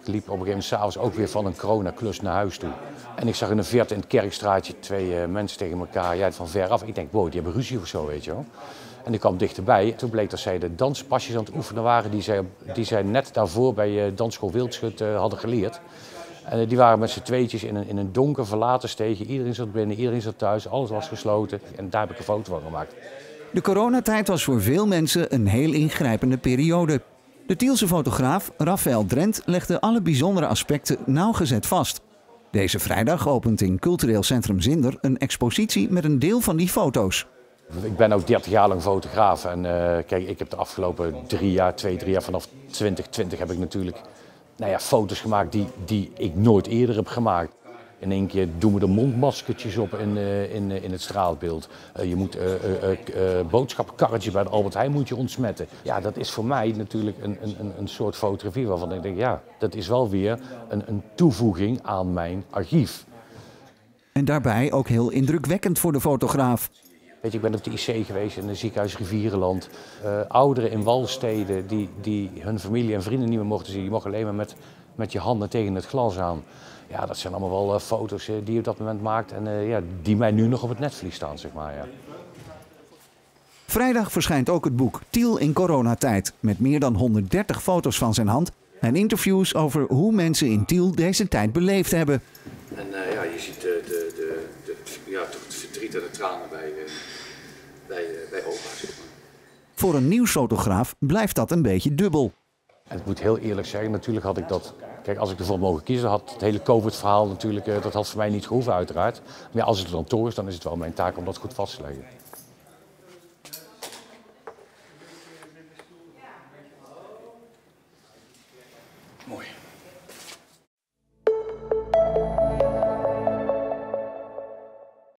Ik liep op een gegeven moment s'avonds ook weer van een coronaklus naar huis toe. En ik zag in de verte in het Kerkstraatje twee mensen tegen elkaar, ja, van ver af. Ik denk, wow, die hebben ruzie of zo, weet je wel. En ik kwam dichterbij. Toen bleek dat zij de danspasjes aan het oefenen waren die zij net daarvoor bij Dansschool Wildschut hadden geleerd. En die waren met z'n tweetjes in een donker verlaten steegje. Iedereen zat binnen, iedereen zat thuis, alles was gesloten. En daar heb ik een foto van gemaakt. De coronatijd was voor veel mensen een heel ingrijpende periode. De Tielse fotograaf Raphaël Drent legde alle bijzondere aspecten nauwgezet vast. Deze vrijdag opent in Cultureel Centrum Zinder een expositie met een deel van die foto's. Ik ben ook 30 jaar lang fotograaf en kijk, ik heb de afgelopen twee, drie jaar, vanaf 2020 heb ik natuurlijk foto's gemaakt die ik nooit eerder heb gemaakt. In één keer doen we de mondmaskertjes op in het straalbeeld. Je moet boodschapkarretje bij de Albert Heijn moet je ontsmetten. Ja, dat is voor mij natuurlijk een soort fotografie waarvan ik denk, ja, dat is wel weer een toevoeging aan mijn archief. En daarbij ook heel indrukwekkend voor de fotograaf. Weet je, ik ben op de IC geweest in het ziekenhuis Rivierenland. Ouderen in Walstede die hun familie en vrienden niet meer mochten zien. Je mocht alleen maar met je handen tegen het glas aan. Ja, dat zijn allemaal wel foto's die je op dat moment maakt en ja, die mij nu nog op het netvlies staan, zeg maar. Ja. Vrijdag verschijnt ook het boek Tiel in coronatijd, met meer dan 130 foto's van zijn hand en interviews over hoe mensen in Tiel deze tijd beleefd hebben. En ja, je ziet het verdriet en de tranen bij opa's. Voor een nieuwsfotograaf blijft dat een beetje dubbel. En ik moet heel eerlijk zeggen, natuurlijk had ik dat... Kijk, als ik ervoor mogen kiezen, had het hele COVID-verhaal natuurlijk... dat had voor mij niet gehoeven, uiteraard. Maar ja, als het er dan toch is, dan is het wel mijn taak om dat goed vast te leggen. Mooi.